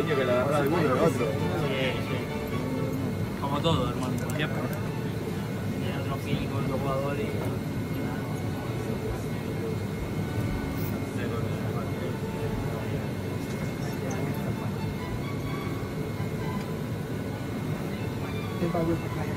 cariño que le agarró a alguno o otro. Como todo, hermano, como siempre. Tiene otro feeling con los jugadores. Thank you.